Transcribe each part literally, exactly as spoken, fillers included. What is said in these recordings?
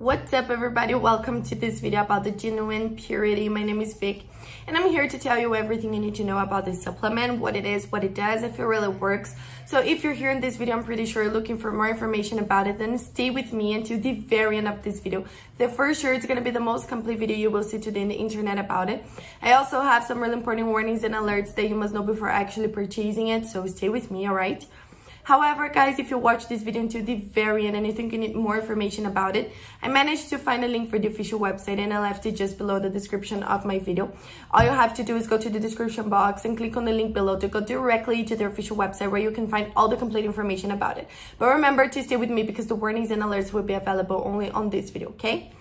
What's up, everybody? Welcome to this video about the Genuine Purity. My name is Vic and I'm here to tell you everything you need to know about this supplement, what it is, what it does, if it really works. So if you're here in this video, I'm pretty sure you're looking for more information about it, then stay with me until the very end of this video. The for sure it's going to be the most complete video you will see today on the internet about it. I also have some really important warnings and alerts that you must know before actually purchasing it, so stay with me, all right? However, guys, if you watch this video until the very end and you think you need more information about it, I managed to find a link for the official website and I left it just below the description of my video. All you have to do is go to the description box and click on the link below to go directly to the official website where you can find all the complete information about it. But remember to stay with me because the warnings and alerts will be available only on this video, okay?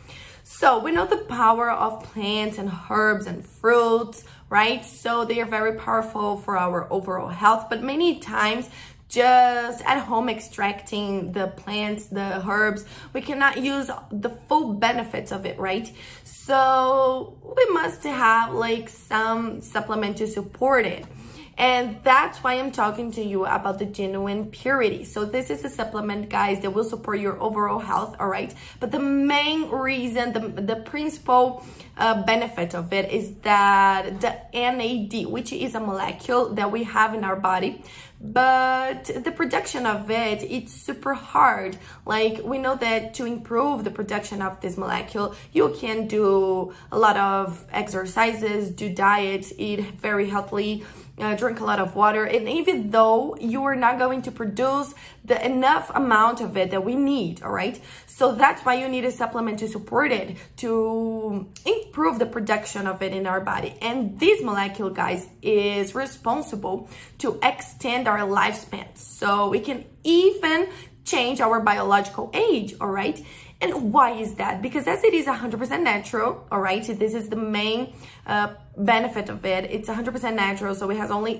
So we know the power of plants and herbs and fruits, right? So they are very powerful for our overall health, but many times just at home extracting the plants, the herbs, we cannot use the full benefits of it, right? So we must have like some supplement to support it. And that's why I'm talking to you about the Genuine Purity. So this is a supplement, guys, that will support your overall health, all right? But the main reason, the, the principal uh, benefit of it is that the N A D, which is a molecule that we have in our body, but the production of it, it's super hard. Like, we know that to improve the production of this molecule, you can do a lot of exercises, do diets, eat very healthily, Uh, drink a lot of water, and even though you are not going to produce the enough amount of it that we need, all right? So that's why you need a supplement to support it, to improve the production of it in our body. And this molecule, guys, is responsible to extend our lifespan, so we can even change our biological age, all right? And why is that? Because as it is one hundred percent natural, all right, this is the main uh, benefit of it. It's one hundred percent natural, so it has only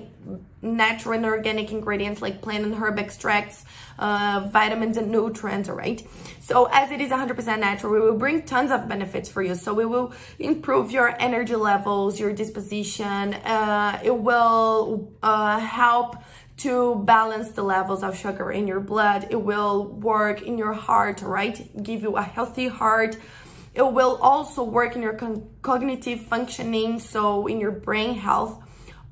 natural and organic ingredients like plant and herb extracts, uh, vitamins and nutrients, all right? So as it is one hundred percent natural, we will bring tons of benefits for you. So we will improve your energy levels, your disposition. Uh, it will uh, help to balance the levels of sugar in your blood. It will work in your heart, right? Give you a healthy heart. It will also work in your cognitive functioning, so in your brain health.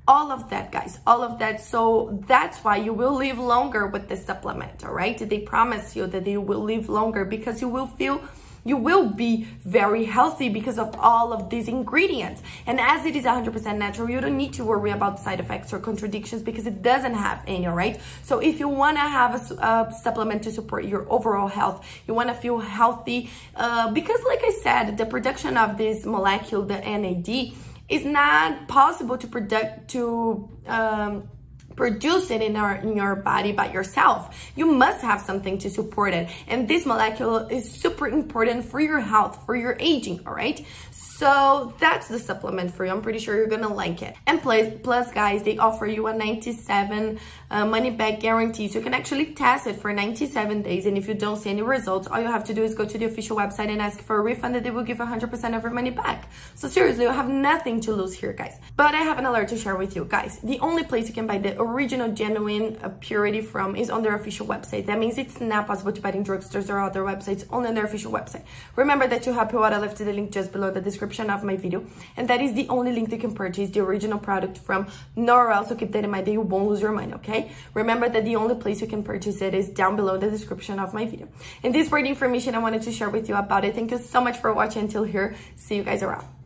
All of that, guys, all of that. So that's why you will live longer with this supplement, all right? They promise you that you will live longer because you will feel You will be very healthy because of all of these ingredients. And as it is one hundred percent natural, you don't need to worry about side effects or contradictions because it doesn't have any, right? So if you want to have a, a supplement to support your overall health, you want to feel healthy, uh, because like I said, the production of this molecule, the N A D, is not possible to product, to, um, produce it in, our, in your body by yourself. You must have something to support it. And this molecule is super important for your health, for your aging, all right? So that's the supplement for you. I'm pretty sure you're gonna like it. And plus, plus guys, they offer you a ninety-seven uh, money back guarantee. So you can actually test it for ninety-seven days. And if you don't see any results, all you have to do is go to the official website and ask for a refund, and they will give one hundred percent of your money back. So seriously, you have nothing to lose here, guys. But I have an alert to share with you, guys. The only place you can buy the original Genuine Purity from is on their official website. That means it's not possible to buy in drugstores or other websites, only on their official website. Remember that to help you out, I left the link just below the description of my video, and that is the only link you can purchase the original product from, nor else. So keep that in mind, that you won't lose your money, okay? Remember that the only place you can purchase it is down below the description of my video. And this were the information I wanted to share with you about it. Thank you so much for watching until here. See you guys around.